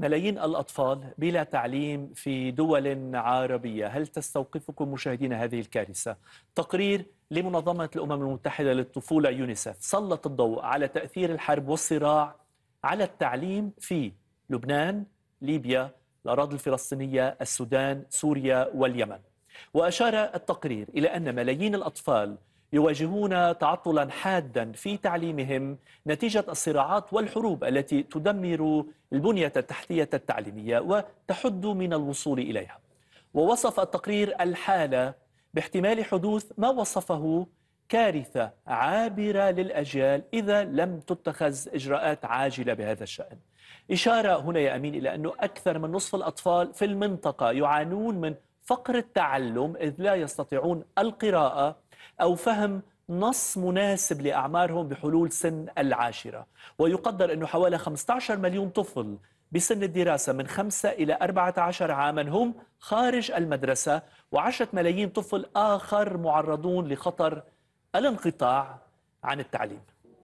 ملايين الأطفال بلا تعليم في دول عربية، هل تستوقفكم مشاهدين هذه الكارثة؟ تقرير لمنظمة الأمم المتحدة للطفولة يونيسف سلط الضوء على تأثير الحرب والصراع على التعليم في لبنان، ليبيا، الأراضي الفلسطينية، السودان، سوريا واليمن. وأشار التقرير إلى أن ملايين الأطفال يواجهون تعطلا حادا في تعليمهم نتيجة الصراعات والحروب التي تدمر البنية التحتية التعليمية وتحد من الوصول إليها. ووصف التقرير الحالة باحتمال حدوث ما وصفه كارثة عابرة للأجيال إذا لم تتخذ إجراءات عاجلة بهذا الشأن. إشارة هنا يا أمين إلى أنه أكثر من نصف الأطفال في المنطقة يعانون من فقر التعلم، إذ لا يستطيعون القراءة أو فهم نص مناسب لأعمارهم بحلول سن العاشرة. ويقدر أنه حوالي 15 مليون طفل بسن الدراسة من 5 إلى 14 عاما هم خارج المدرسة، و10 ملايين طفل آخر معرضون لخطر الانقطاع عن التعليم.